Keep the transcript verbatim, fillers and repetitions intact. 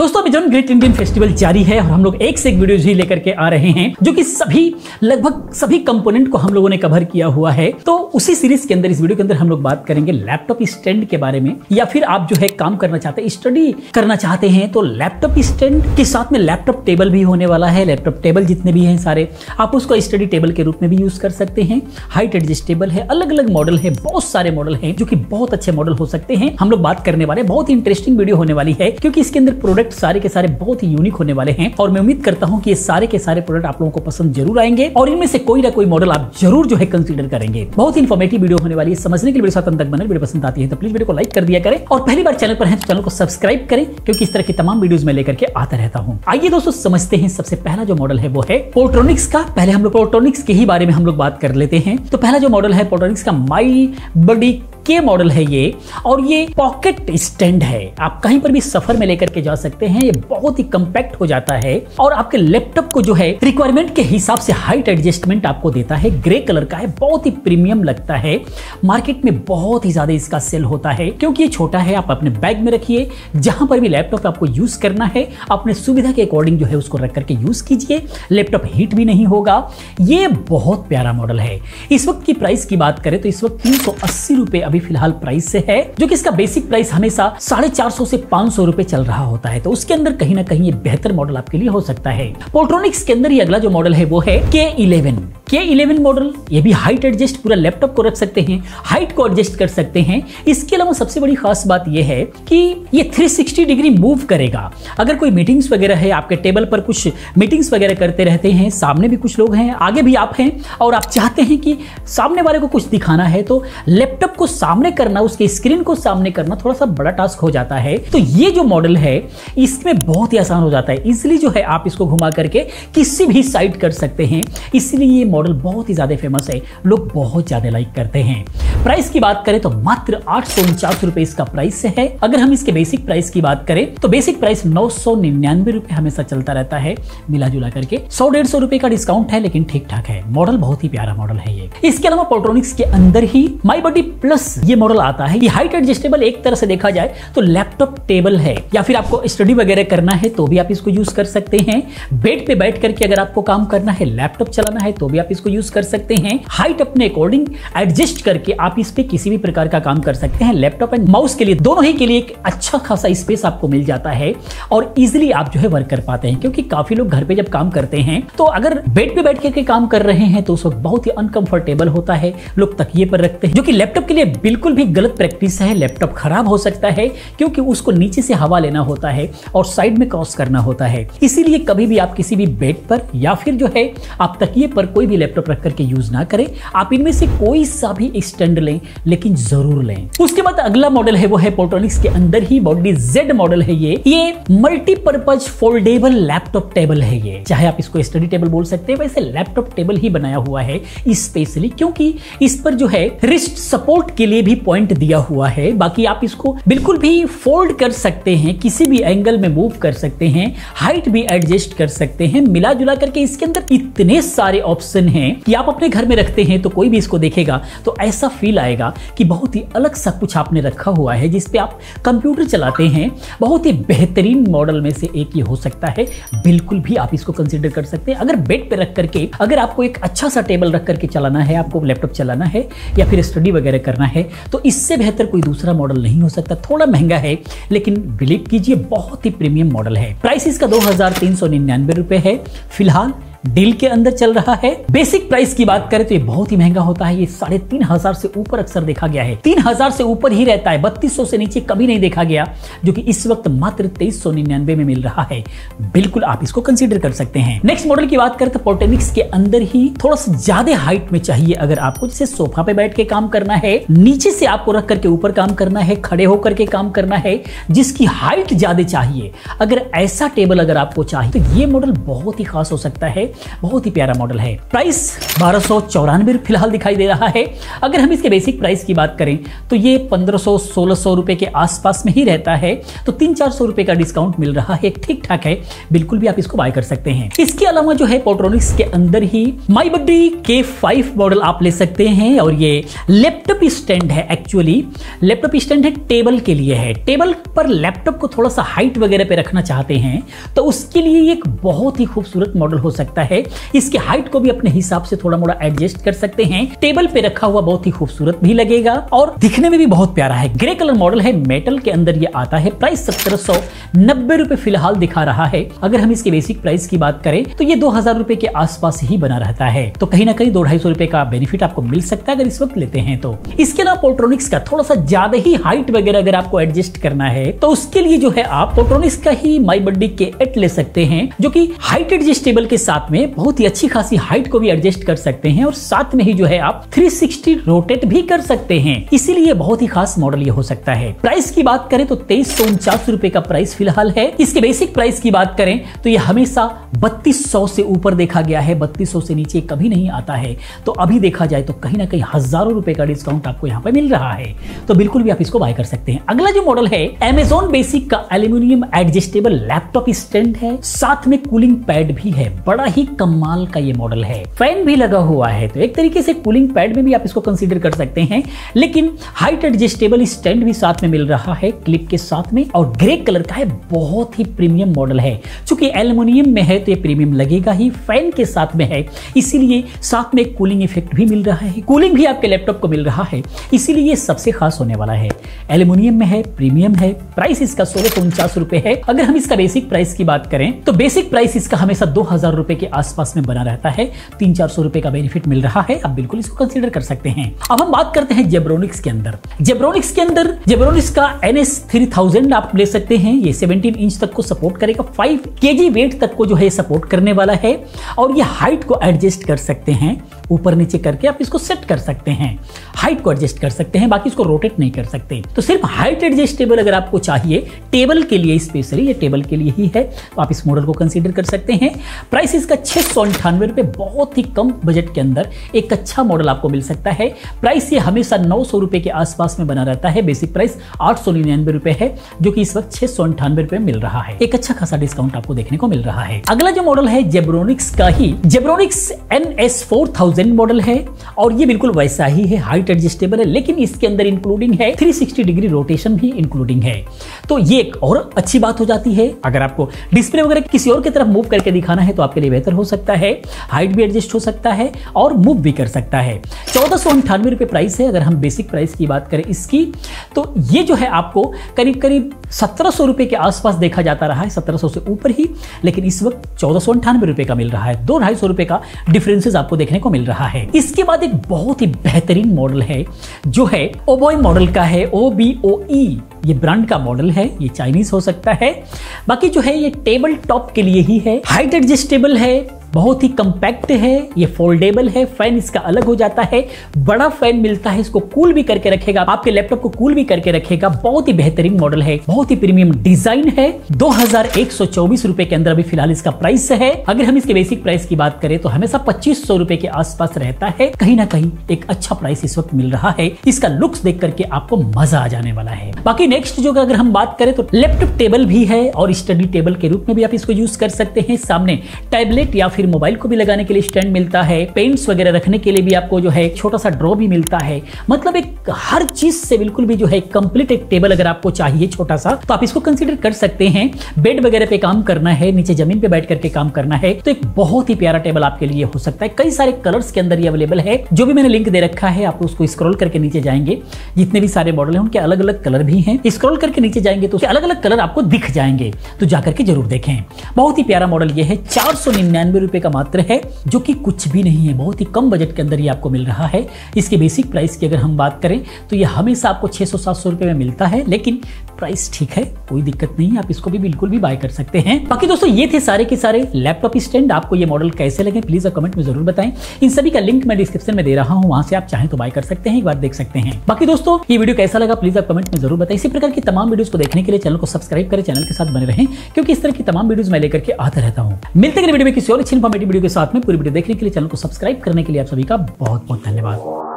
दोस्तों अभी जो ग्रेट इंडियन फेस्टिवल जारी है और हम लोग एक से एक वीडियोज ही लेकर के आ रहे हैं जो कि सभी लगभग सभी कंपोनेंट को हम लोगों ने कवर किया हुआ है। तो उसी सीरीज के अंदर इस वीडियो के अंदर हम लोग बात करेंगे लैपटॉप स्टैंड के बारे में, या फिर आप जो है काम करना चाहते हैं, स्टडी करना चाहते हैं तो लैपटॉप स्टैंड के साथ में लैपटॉप टेबल भी होने वाला है। लैपटॉप टेबल जितने भी हैं सारे आप उसको स्टडी टेबल के रूप में भी यूज कर सकते हैं। हाइट एडजस्टेबल है, अलग अलग मॉडल है, बहुत सारे मॉडल हैं जो कि बहुत अच्छे मॉडल हो सकते हैं। हम लोग बात करने वाले, बहुत इंटरेस्टिंग वीडियो होने वाली है क्योंकि इसके अंदर प्रोडक्ट सारे के सारे बहुत ही यूनिक होने वाले हैं और मैं उम्मीद करता हूं कि ये सारे के सारे प्रोडक्ट आप लोगों को पसंद जरूर आएंगे और इनमें से कोई ना कोई मॉडल आप जरूर जो है कंसीडर करेंगे। बहुत इंफॉर्मेटिव वीडियो होने वाली है, समझने के लिए मेरे साथ अंत तक बने। वीडियो पसंद आती है तो प्लीज वीडियो को लाइक कर दिया करें और पहली बार चैनल पर है तो चैनल को सब्सक्राइब करें क्योंकि इस तरह की तमाम वीडियोस में लेकर के आता रहता हूं। आइए दोस्तों समझते हैं। सबसे पहला जो मॉडल है वो है पोर्ट्रॉनिक्स का। पहले हम लोग पोर्ट्रॉनिक्स के ही बारे में हम लोग बात कर लेते हैं। तो पहला जो मॉडल है पोर्ट्रॉनिक्स का माई बडी के मॉडल है ये, और ये पॉकेट स्टैंड है। आप कहीं पर भी सफर में लेकर के जा सकते हैं। ये बहुत ही कम्पैक्ट हो जाता है और आपके लैपटॉप को जो है रिक्वायरमेंट के हिसाब से हाइट एडजस्टमेंट आपको देता है। ग्रे कलर का है, बहुत ही प्रीमियम लगता है। मार्केट में बहुत ही ज्यादा इसका सेल होता है क्योंकि ये छोटा है। आप अपने बैग में रखिए, जहां पर भी लैपटॉप आपको यूज करना है अपने सुविधा के अकॉर्डिंग जो है उसको रख करके यूज कीजिए। लैपटॉप हीट भी नहीं होगा। ये बहुत प्यारा मॉडल है। इस वक्त की प्राइस की बात करें तो इस वक्त तीन सौ अस्सी रुपए अभी फिलहाल प्राइस से है, जो कि इसका बेसिक प्राइस हमेशा साढ़े चार सौ से पांच सौ रुपए चल रहा होता है। तो उसके अंदर कहीं ना कहीं ये बेहतर मॉडल आपके लिए हो सकता है। पोर्ट्रॉनिक्स के अंदर ये अगला जो मॉडल है वो है के इलेवन। के इलेवन मॉडल, ये भी हाइट एडजस्ट, पूरा लैपटॉप को रख सकते हैं, हाइट को एडजस्ट कर सकते हैं। इसके अलावा सबसे बड़ी खास बात यह है कि ये तीन सौ साठ डिग्री मूव करेगा। अगर कोई मीटिंग्स वगैरह है, आपके टेबल पर कुछ मीटिंग्स वगैरह करते रहते हैं, सामने भी कुछ लोग हैं, आगे भी आप हैं और आप चाहते हैं कि सामने वाले को कुछ दिखाना है तो लैपटॉप को सामने करना, उसके स्क्रीन को सामने करना थोड़ा सा बड़ा टास्क हो जाता है। तो ये जो मॉडल है इसमें बहुत ही आसान हो जाता है, इसलिए जो है आप इसको घुमा करके किसी भी साइड कर सकते हैं। इसलिए ये मॉडल बहुत ही ज्यादा फेमस है, लोग बहुत ज्यादा लाइक करते हैं। प्राइस की बात करें तो मात्र आठ सौ उनचास रुपए इसका प्राइस है। अगर हम इसके बेसिक प्राइस की बात करें तो बेसिक प्राइस नौ सौ निन्यानवे रुपए हमेशा चलता रहता है, मिला जुला करके सौ डेढ़ सौ रुपए का डिस्काउंट है, लेकिन ठीक ठाक है। मॉडल बहुत ही प्यारा मॉडल है ये। इसके अलावा पोर्ट्रॉनिक्स के अंदर ही माई बॉडी प्लस ये मॉडल आता है। ये हाइट एडजस्टेबल, एक तरह से देखा जाए तो लैपटॉप टेबल है, या फिर आपको स्टडी वगैरह करना है तो भी आप इसको यूज कर सकते हैं। बेड पे बैठ करके अगर आपको काम करना है, लैपटॉप चलाना है तो भी आप इसको यूज कर सकते हैं। हाइट अपने अकॉर्डिंग एडजस्ट करके आप इस पे किसी भी प्रकार का काम कर सकते हैं। लैपटॉप एंड माउस के लिए, दोनों ही के लिए एक अच्छा खासा स्पेस आपको मिल जाता है और इजीली आप जो है वर्क कर पाते हैं क्योंकि काफी लोग घर पे जब काम करते हैं तो अगर बेड पे बैठ के काम कर रहे हैं तो उस वक्त बहुत ही अनकंफर्टेबल होता है। लोग तकिए पर रखते हैं, जो कि लैपटॉप के लिए बिल्कुल भी गलत प्रैक्टिस है। लैपटॉप खराब हो सकता है क्योंकि उसको नीचे से हवा लेना होता है और साइड में क्रॉस करना होता है। इसीलिए कभी भी आप किसी भी बेड पर या फिर जो है आप तकिए पर कोई भी लैपटॉप रख करके यूज ना करें। आप इनमें से कोई सा भी स्टैंड लें, लेकिन जरूर लें। उसके बाद अगला मॉडल है वो है पोर्ट्रॉनिक्स के अंदर ही बॉडी जेड मॉडल है ये। ये मल्टीपर्पज फोल्डेबल लैपटॉप टेबल है ये। चाहे आप इसको स्टडी टेबल बोल सकते हैं, वैसे लैपटॉप टेबल ही बनाया हुआ है स्पेशली क्योंकि इस पर जो है रिस्ट सपोर्ट के लिए भी पॉइंट दिया हुआ है। बाकी आप इसको बिल्कुल भी फोल्ड कर सकते हैं, किसी भी एंगल में मूव कर सकते हैं, हाइट भी एडजस्ट कर सकते हैं। मिला जुला करके इसके अंदर इतने सारे ऑप्शन हैं कि आप अपने घर में रखते हैं तो कोई भी इसको देखेगा तो ऐसा फील आएगा कि बहुत ही अलग सा कुछ आपने रखा हुआ है जिसपे आप कंप्यूटर चलाते हैं। बहुत ही बेहतरीन मॉडल में से एक ये हो सकता है। बिल्कुल भी आप इसको कंसीडर कर सकते हैं। अगर बेड पे रख करके अगर आपको एक अच्छा सा टेबल रख करके चलाना है, आपको लैपटॉप चलाना है या फिर स्टडी वगैरह करना है तो इससे बेहतर कोई दूसरा मॉडल नहीं हो सकता। थोड़ा महंगा है लेकिन बिलीव कीजिए बहुत ही प्रीमियम मॉडल है। प्राइस इसका दो हजार तीन सौ निन्यानवे रुपए है फिलहाल, डील के अंदर चल रहा है। बेसिक प्राइस की बात करें तो ये बहुत ही महंगा होता है। ये साढ़े तीन हजार से ऊपर अक्सर देखा गया है, तीन हजार से ऊपर ही रहता है, बत्तीस सौ से नीचे कभी नहीं देखा गया, जो कि इस वक्त मात्र तेईस सौ निन्यानवे में मिल रहा है। बिल्कुल आप इसको कंसीडर कर सकते हैं। नेक्स्ट मॉडल की बात करें तो पोर्ट्रॉनिक्स के अंदर ही थोड़ा सा ज्यादा हाइट में चाहिए अगर आपको, जैसे सोफा पे बैठ के काम करना है, नीचे से आपको रख करके ऊपर काम करना है, खड़े होकर के काम करना है, जिसकी हाइट ज्यादा चाहिए, अगर ऐसा टेबल अगर आपको चाहिए तो ये मॉडल बहुत ही खास हो सकता है। बहुत ही प्यारा मॉडल है। प्राइस बारह सौ चौरानवे फिलहाल दिखाई दे रहा है। अगर हम इसके बेसिक प्राइस की बात करें तो ये पंद्रह सौ सोलह सौ रुपये के आसपास में ही रहता है, तो तीन चार सौ रुपये का डिस्काउंट मिल रहा है, ठीक ठाक है, बिल्कुल भी आप इसको बाय कर सकते हैं। इसके अलावा जो है पोट्रोनिक्स के अंदर ही माई बड्डी के फाइव मॉडल आप ले सकते हैं, और ये लैपटॉप स्टैंड है, एक्चुअली लैपटॉप स्टैंड है, टेबल के लिए है। टेबल पर लैपटॉप को थोड़ा सा हाइट वगैरह पे रखना चाहते हैं तो उसके लिए एक बहुत ही खूबसूरत मॉडल हो सकता है। इसके हाइट को भी अपने हिसाब से थोड़ा मोड़ा एडजस्ट कर सकते हैं, टेबल पे रखा हुआ बहुत ही खूबसूरत भी लगेगा और दिखने में भी बहुत प्यारा है। ग्रे कलर मॉडल है, मेटल के अंदर ये आता है। प्राइस सत्रह सौ नब्बे रुपए फिलहाल दिखा रहा है। अगर हम इसके बेसिक प्राइस की बात करें तो ये दो हजार रुपए के आसपास ही बना रहता है, तो कहीं ना कहीं दो ढाई सौ रुपए का बेनिफिट आपको मिल सकता है अगर इस वक्त लेते हैं तो। इसके अलावा पोट्रोनिक्स का थोड़ा सा ज्यादा ही हाइट वगैरह अगर आपको एडजस्ट करना है तो उसके लिए जो है आप पोट्रोनिक्स का ही माई बड्डी के एट ले सकते हैं, जो कि हाइट एडजस्टेबल के साथ में बहुत ही अच्छी खासी हाइट को भी एडजस्ट कर सकते हैं और साथ में ही जो है आप तीन सौ साठ रोटेट भी कर सकते हैं, इसीलिए बहुत ही खास मॉडल ये हो सकता है। प्राइस की बात करें तो तेईस सौ उनचास रुपए का प्राइस फिलहाल है। इसके बेसिक प्राइस की बात करें तो ये हमेशा बत्तीस सौ से ऊपर देखा गया है, बत्तीस सौ से नीचे कभी नहीं आता है, तो अभी देखा जाए तो कहीं ना कहीं हजारों रुपए का डिस्काउंट आपको यहाँ पे मिल रहा है, तो बिल्कुल भी आप इसको बाय कर सकते हैं। अगला जो मॉडल है अमेजोन बेसिक का एल्यूमिनियम एडजस्टेबल लैपटॉप स्टैंड है, साथ में कूलिंग पैड भी है, बड़ा ही कमाल का ये मॉडल है, फैन भी लगा हुआ है, तो एक तरीके से कूलिंग पैड में भी आप इसको कंसीडर कर सकते हैं। लेकिन हाइट एडजस्टेबल स्टैंड भी साथ में मिल रहा है क्लिप के साथ में, और ग्रे कलर का है, बहुत ही प्रीमियम मॉडल है, चूंकि एल्युमिनियम में है तो ये प्रीमियम लगेगा ही, फैन के साथ में है इसीलिए साथ में कूलिंग इफेक्ट भी मिल रहा है, कूलिंग भी आपके लैपटॉप को मिल रहा है, इसीलिए ये सबसे खास होने वाला है। एल्युमिनियम में है, प्रीमियम है, प्राइस इसका सोलह सौ उनचास रुपए है। अगर हम इसका बेसिक प्राइस की बात करें तो बेसिक प्राइस इसका हमेशा दो हजार रुपए के आसपास में बना रहता है, तीन चार सौ रुपए का बेनिफिट मिल रहा है, आप बिल्कुल इसको कंसीडर कर सकते हैं। अब हम बात करते हैं जेब्रोनिक्स के अंदर। जेब्रोनिक्स के अंदर जेब्रोनिक्स का एनएस तीन हज़ार आप ले सकते हैं, ये सत्रह इंच तक को सपोर्ट करेगा, पाँच केजी वेट तक को जो है सपोर्ट करने वाला है, और ये हाइट को एडजस्ट कर सकते हैं, ऊपर नीचे करके आप इसको सेट कर सकते हैं, हाइट को एडजस्ट कर सकते हैं, बाकी इसको रोटेट नहीं कर सकते। तो सिर्फ हाइट एडजस्टेबल अगर आपको चाहिए टेबल के लिए, स्पेशली ये टेबल के लिए ही है, तो आप इस मॉडल को कंसीडर कर सकते हैं। प्राइस इसका छह सौ अंठानवे रुपए, बहुत ही कम बजट के अंदर एक अच्छा मॉडल आपको मिल सकता है। प्राइस ये हमेशा नौ सौ रुपए के आसपास में बना रहता है, बेसिक प्राइस आठ सौ निन्यानवे रुपए है, जो कि इस वक्त छह सौ अंठानवे रुपए मिल रहा है, एक अच्छा खासा डिस्काउंट आपको देखने को मिल रहा है। अगला जो मॉडल है जेब्रोनिक्स का ही, Zebronics N S four thousand model है, और ये बिल्कुल वैसा ही है, हाइट एडजस्टेबल है, लेकिन इसके अंदर इंक्लूडिंग है तीन सौ साठ डिग्री रोटेशन भी इंक्लूडिंग है, तो ये एक और अच्छी बात हो जाती है। अगर आपको डिस्प्ले वगैरह किसी और की तरफ मूव करके दिखाना है तो आपके लिए बेहतर हो सकता है, हाइट भी एडजस्ट हो सकता है और मूव भी कर सकता है। चौदह सौ अंठानवे रुपए प्राइस है। अगर हम बेसिक प्राइस की बात करें इसकी तो ये जो है आपको करीब करीब सत्रह सौ रुपए के आसपास देखा जाता रहा है, सत्रह सौ से ऊपर ही, लेकिन इस वक्त चौदह सौ अंठानवे रुपए का मिल रहा है, दो ढाई सौ रुपए का डिफरेंसेस आपको देखने को मिल रहा है। इसके बाद एक बहुत ही बेहतरीन मॉडल है जो है ओबोए मॉडल का है, ओ बी ओ ई ये ब्रांड का मॉडल है, ये चाइनीज हो सकता है, बाकी जो है ये टेबल टॉप के लिए ही है, हाइट एडजस्टेबल है, बहुत ही कंपैक्ट है, ये फोल्डेबल है, फैन इसका अलग हो जाता है, बड़ा फैन मिलता है, इसको कूल भी करके रखेगा, आपके लैपटॉप को कूल भी करके रखेगा, बहुत ही बेहतरीन मॉडल है, बहुत ही प्रीमियम डिजाइन है। दो हजार एक सौ चौबीस रुपए के अंदर अभी फिलहाल इसका प्राइस है। अगर हम इसके बेसिक प्राइस की बात करें तो हमेशा पच्चीस सौ रुपए के आसपास रहता है, कहीं ना कहीं एक अच्छा प्राइस इस वक्त मिल रहा है, इसका लुक्स देख करके आपको मजा आ जाने वाला है। बाकी नेक्स्ट जो अगर हम बात करें तो लैपटॉप टेबल भी है और स्टडी टेबल के रूप में भी आप इसको यूज कर सकते हैं, सामने टैबलेट या फिर मोबाइल को भी लगाने के लिए स्टैंड मिलता है, पेंट्स वगैरह रखने के लिए भी आपको जो है छोटा सा ड्रॉ भी मिलता है, मतलब एक हर चीज से बिल्कुल भी जो है कंप्लीट एक टेबल अगर आपको चाहिए छोटा सा तो आप इसको कंसीडर कर सकते हैं। बेड वगैरह पे काम करना है, नीचे जमीन पे बैठ करके काम करना है तो एक बहुत ही प्यारा टेबल आपके लिए हो सकता है। कई सारे कलर्स के अंदर ये अवेलेबल है, जो भी मैंने लिंक दे रखा है आप उसको स्क्रॉल करके नीचे जाएंगे, जितने भी सारे मॉडल है उनके अलग अलग कलर भी है, स्क्रॉल करके नीचे जाएंगे तो अलग अलग कलर आपको दिख जाएंगे, तो जाकर के जरूर देखें, बहुत ही प्यारा मॉडल ये है। चार सौ निन्यानवे रुपए का मात्र है, जो कि कुछ भी नहीं है, बहुत ही कम बजट के अंदर ये आपको मिल रहा है। इसके बेसिक प्राइस की अगर हम बात करें तो ये हमेशा आपको छह सौ सात सौ रुपए में मिलता है, लेकिन प्राइस ठीक है, कोई दिक्कत नहीं है, आप इसको भी बिल्कुल भी बाय कर सकते हैं। बाकी दोस्तों ये थे सारे के सारे लैपटॉप स्टैंड, आपको ये मॉडल कैसे लगे प्लीज आप कमेंट में जरूर बताएं। इन सभी का लिंक मैं डिस्क्रिप्शन में दे रहा हूं, वहां से आप चाहें तो बाय कर सकते हैं, एक बार देख सकते हैं। बाकी दोस्तों ये वीडियो कैसा लगा प्लीज आप कमेंट में जरूर बताएं। इसी प्रकार की तमाम वीडियोस को देखने के लिए चैनल को सब्सक्राइब करें, चैनल के साथ बने रहें, क्योंकि इस तरह की तमाम वीडियोस मैं लेकर के आता रहता हूँ। मिलते हैं वीडियो में किसी और अच्छी इन्फॉर्मेटिव वीडियो के साथ में पूरी वीडियो देखने के लिए, चैनल को सब्सक्राइब करने के लिए आप सभी का बहुत बहुत धन्यवाद।